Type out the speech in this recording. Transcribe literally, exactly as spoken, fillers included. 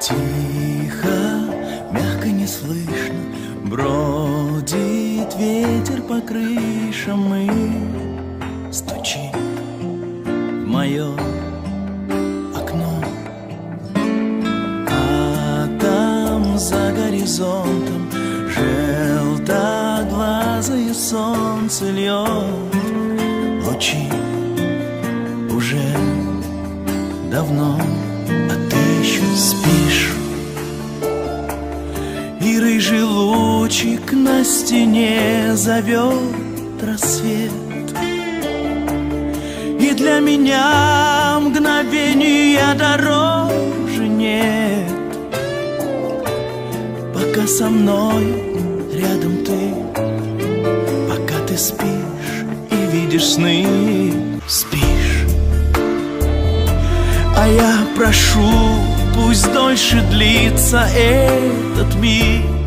Тихо, мягко, неслышно бродит ветер по крышам и стучит в мое окно. А там за горизонтом желтоглазое солнце льет лучи уже давно. А ты еще спишь, и рыжий лучик на стене зовет рассвет. И для меня мгновения дороже нет, пока со мной рядом ты, пока ты спишь и видишь сны, спишь. А я прошу, пусть дольше длится этот миг.